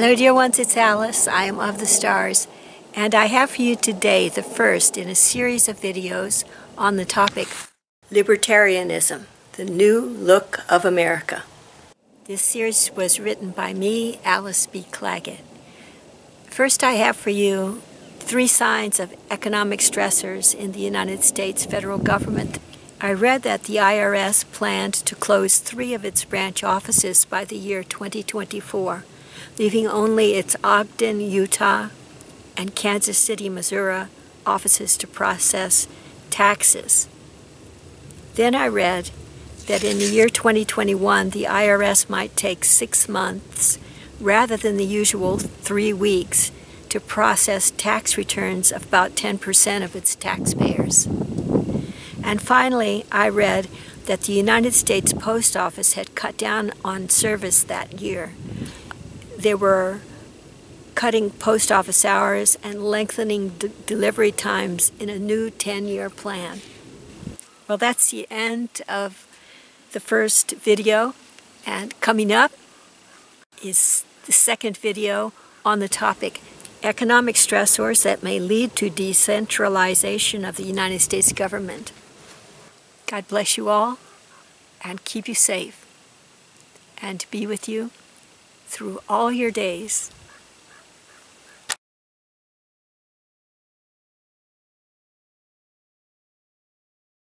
Hello, dear ones, it's Alice. I am of the stars, and I have for you today the first in a series of videos on the topic Libertarianism, the New Look of America. This series was written by me, Alice B. Clagett. First, I have for you 3 signs of economic stressors in the United States federal government. I read that the IRS planned to close 3 of its branch offices by the year 2024. Leaving only its Ogden, Utah, and Kansas City, Missouri offices to process taxes. Then I read that in the year 2021, the IRS might take 6 months, rather than the usual 3 weeks, to process tax returns of about 10% of its taxpayers. And finally, I read that the United States Post Office had cut down on service that year. They were cutting post office hours and lengthening delivery times in a new 10-year plan. Well, that's the end of the first video, and coming up is the second video on the topic economic stressors that may lead to decentralization of the United States government. God bless you all, and keep you safe, and be with you through all your days.